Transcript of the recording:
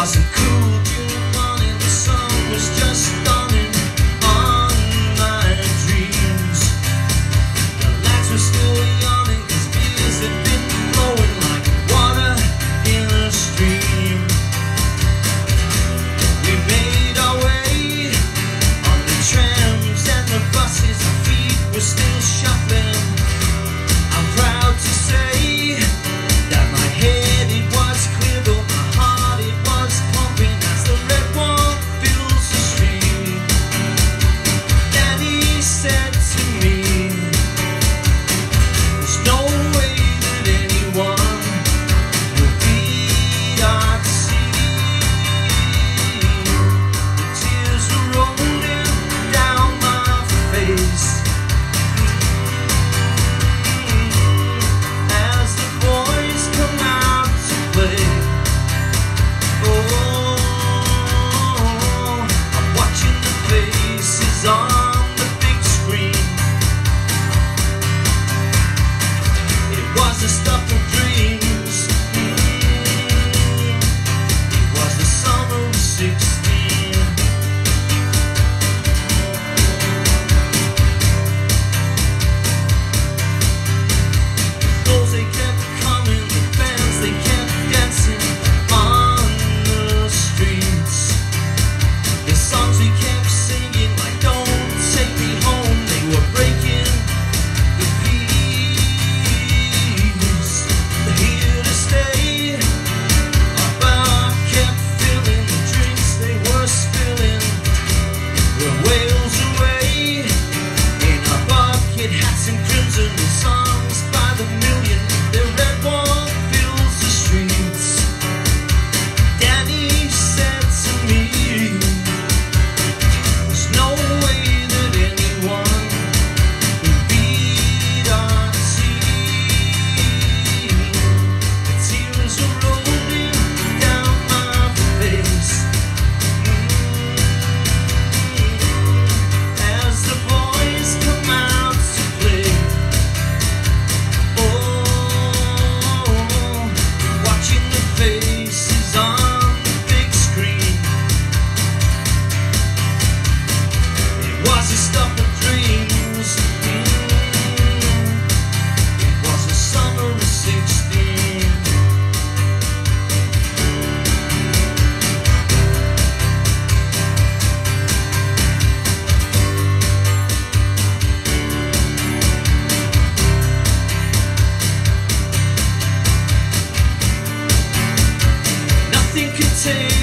wasn't cool, you wanted the sun was just dawning on my dreams. The lights were still yawning, cause beers had been flowing like water in a stream. We made our way on the trams and the buses, our feet were still shuffling. I'm proud to say that my head, it was clear though my heart, it was pumping as the red wall fills the stream. Then he said to me, there's no way that anyone will beat our sea. The tears were rolling down my face. Say